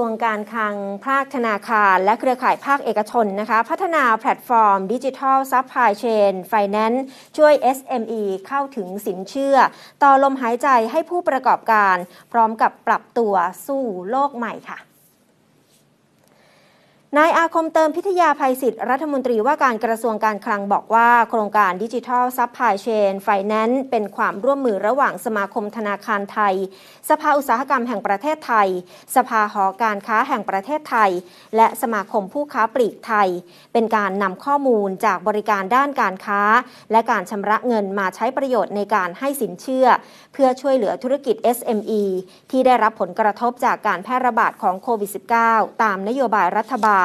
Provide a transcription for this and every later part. วงการคลังภาคธนาคารและเครือข่ายภาคเอกชนนะคะพัฒนาแพลตฟอร์มดิจิทัลซัพพลายเชนไฟแนนซ์ช่วย SME เข้าถึงสินเชื่อต่อลมหายใจให้ผู้ประกอบการพร้อมกับปรับตัวสู้โลกใหม่ค่ะนายอาคมเติมพิทยาภัยศิษย์รัฐมนตรีว่าการกระทรวงการคลังบอกว่าโครงการดิจิทัลซัพพลายเชนไฟแนนซ์เป็นความร่วมมือระหว่างสมาคมธนาคารไทยสภาอุตสาหกรรมแห่งประเทศไทยสภาหอการค้าแห่งประเทศไทยและสมาคมผู้ค้าปลีกไทยเป็นการนำข้อมูลจากบริการด้านการค้าและการชำระเงินมาใช้ประโยชน์ในการให้สินเชื่อเพื่อช่วยเหลือธุรกิจ SME ที่ได้รับผลกระทบจากการแพร่ระบาดของโควิด -19 ตามนโยบายรัฐบาล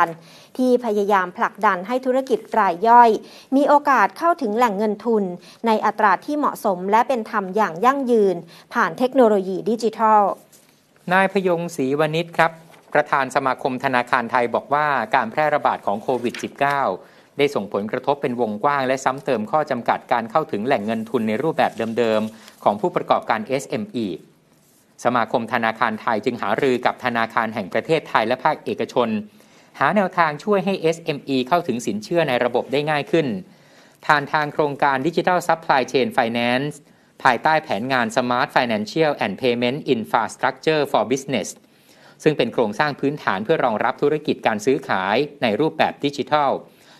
ที่พยายามผลักดันให้ธุรกิจรายย่อยมีโอกาสเข้าถึงแหล่งเงินทุนในอัตราที่เหมาะสมและเป็นธรรมอย่างยั่งยืนผ่านเทคโนโลยีดิจิทัลนายพยงศ์ศรีวณิชครับประธานสมาคมธนาคารไทยบอกว่าการแพร่ระบาดของโควิด -19 ได้ส่งผลกระทบเป็นวงกว้างและซ้ำเติมข้อจำกัดการเข้าถึงแหล่งเงินทุนในรูปแบบเดิมๆของผู้ประกอบการ SMEสมาคมธนาคารไทยจึงหารือกับธนาคารแห่งประเทศไทยและภาคเอกชนหาแนวทางช่วยให้ SME เข้าถึงสินเชื่อในระบบได้ง่ายขึ้นผ่านทางโครงการ Digital Supply Chain Finance ภายใต้แผนงาน Smart Financial and Payment Infrastructure for Business ซึ่งเป็นโครงสร้างพื้นฐานเพื่อรองรับธุรกิจการซื้อขายในรูปแบบดิจิทัล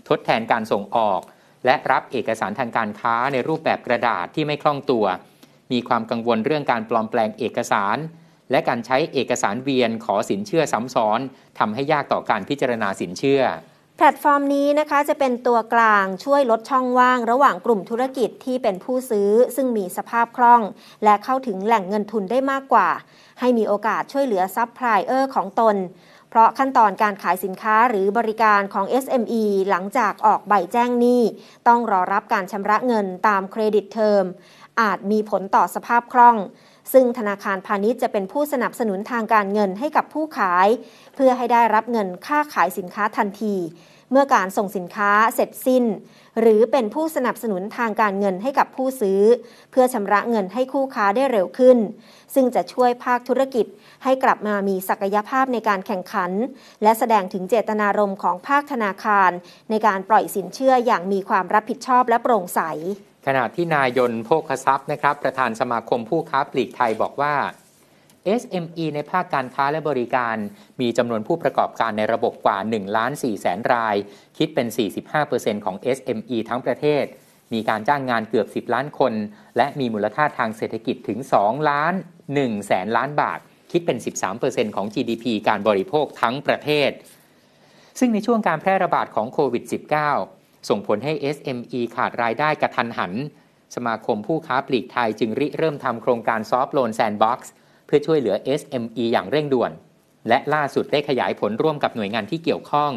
ทดแทนการส่งออกและรับเอกสารทางการค้าในรูปแบบกระดาษที่ไม่คล่องตัวมีความกังวลเรื่องการปลอมแปลงเอกสารและการใช้เอกสารเวียนขอสินเชื่อซ้ำซ้อนทำให้ยากต่อการพิจารณาสินเชื่อแพลตฟอร์มนี้นะคะจะเป็นตัวกลางช่วยลดช่องว่างระหว่างกลุ่มธุรกิจที่เป็นผู้ซื้อซึ่งมีสภาพคล่องและเข้าถึงแหล่งเงินทุนได้มากกว่าให้มีโอกาสช่วยเหลือซัพพลายเออร์ของตนเพราะขั้นตอนการขายสินค้าหรือบริการของ SME หลังจากออกใบแจ้งหนี้ต้องรอรับการชำระเงินตามเครดิตเทอมอาจมีผลต่อสภาพคล่องซึ่งธนาคารพาณิชย์จะเป็นผู้สนับสนุนทางการเงินให้กับผู้ขายเพื่อให้ได้รับเงินค่าขายสินค้าทันทีเมื่อการส่งสินค้าเสร็จสิ้นหรือเป็นผู้สนับสนุนทางการเงินให้กับผู้ซื้อเพื่อชำระเงินให้คู่ค้าได้เร็วขึ้นซึ่งจะช่วยภาคธุรกิจให้กลับมามีศักยภาพในการแข่งขันและแสดงถึงเจตนารมณ์ของภาคธนาคารในการปล่อยสินเชื่ออย่างมีความรับผิดชอบและโปร่งใสขณะที่นายยนต์โภคทรัพย์นะครับประธานสมาคมผู้ค้าปลีกไทยบอกว่า SME ในภาคการค้าและบริการมีจำนวนผู้ประกอบการในระบบกว่า 1,400,000 รายคิดเป็น 45% ของ SME ทั้งประเทศมีการจ้างงานเกือบ10ล้านคนและมีมูลค่าทางเศรษฐกิจถึง 2,100,000 ล้านบาทคิดเป็น 13% ของ GDP การบริโภคทั้งประเทศซึ่งในช่วงการแพร่ระบาดของโควิด -19ส่งผลให้ SME ขาดรายได้กระทันหันสมาคมผู้ค้าปลีกไทยจึงริเริ่มทำโครงการซอฟท์โลนแซนด์บ็อกซ์เพื่อช่วยเหลือ SME อย่างเร่งด่วนและล่าสุดได้ขยายผลร่วมกับหน่วยงานที่เกี่ยวข้อง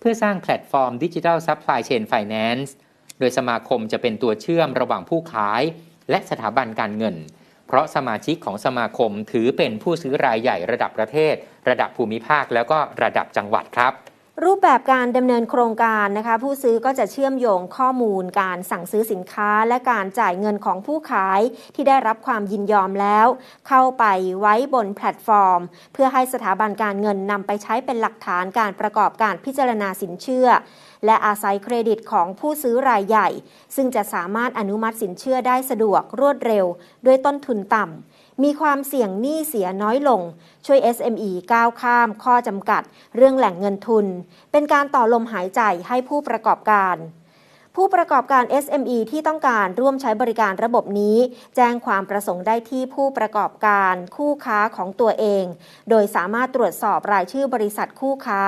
เพื่อสร้างแพลตฟอร์ม Digital Supply Chain Finance โดยสมาคมจะเป็นตัวเชื่อมระหว่างผู้ขายและสถาบันการเงินเพราะสมาชิกของสมาคมถือเป็นผู้ซื้อรายใหญ่ระดับประเทศระดับภูมิภาคแล้วก็ระดับจังหวัดครับรูปแบบการดำเนินโครงการนะคะผู้ซื้อก็จะเชื่อมโยงข้อมูลการสั่งซื้อสินค้าและการจ่ายเงินของผู้ขายที่ได้รับความยินยอมแล้วเข้าไปไว้บนแพลตฟอร์มเพื่อให้สถาบันการเงินนำไปใช้เป็นหลักฐานการประกอบการพิจารณาสินเชื่อและอาศัยเครดิตของผู้ซื้อรายใหญ่ซึ่งจะสามารถอนุมัติสินเชื่อได้สะดวกรวดเร็วด้วยต้นทุนต่ำมีความเสี่ยงหนี้เสียน้อยลงช่วย SME ก้าวข้ามข้อจำกัดเรื่องแหล่งเงินทุนเป็นการต่อลมหายใจให้ผู้ประกอบการSME ที่ต้องการร่วมใช้บริการระบบนี้แจ้งความประสงค์ได้ที่ผู้ประกอบการคู่ค้าของตัวเองโดยสามารถตรวจสอบรายชื่อบริษัทคู่ค้า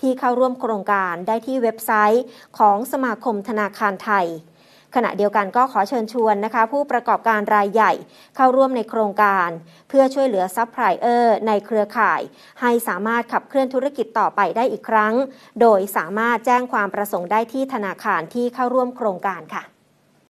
ที่เข้าร่วมโครงการได้ที่เว็บไซต์ของสมาคมธนาคารไทยขณะเดียวกันก็ขอเชิญชวนนะคะผู้ประกอบการรายใหญ่เข้าร่วมในโครงการเพื่อช่วยเหลือซัพพลายเออร์ในเครือข่ายให้สามารถขับเคลื่อนธุรกิจต่อไปได้อีกครั้งโดยสามารถแจ้งความประสงค์ได้ที่ธนาคารที่เข้าร่วมโครงการค่ะ